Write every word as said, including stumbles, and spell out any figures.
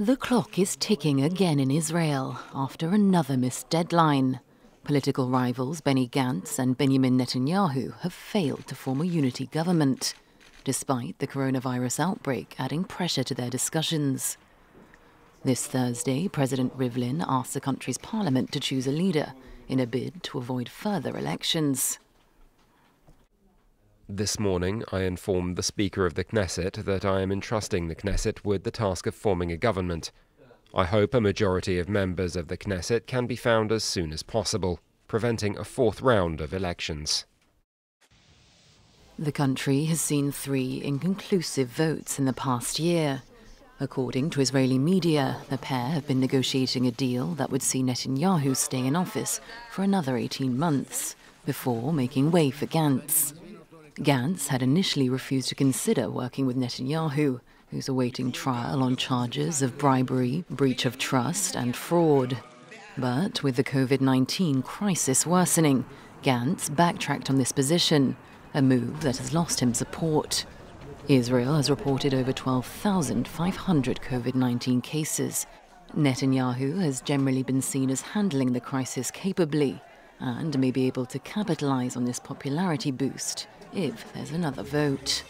The clock is ticking again in Israel after another missed deadline. Political rivals Benny Gantz and Benjamin Netanyahu have failed to form a unity government, despite the coronavirus outbreak adding pressure to their discussions. This Thursday, President Rivlin asked the country's parliament to choose a leader in a bid to avoid further elections. This morning, I informed the Speaker of the Knesset that I am entrusting the Knesset with the task of forming a government. I hope a majority of members of the Knesset can be found as soon as possible, preventing a fourth round of elections. The country has seen three inconclusive votes in the past year. According to Israeli media, the pair have been negotiating a deal that would see Netanyahu stay in office for another eighteen months, before making way for Gantz. Gantz had initially refused to consider working with Netanyahu, who's awaiting trial on charges of bribery, breach of trust and fraud. But with the COVID nineteen crisis worsening, Gantz backtracked on this position, a move that has lost him support. Israel has reported over twelve thousand five hundred COVID nineteen cases. Netanyahu has generally been seen as handling the crisis capably and may be able to capitalize on this popularity boost if there's another vote.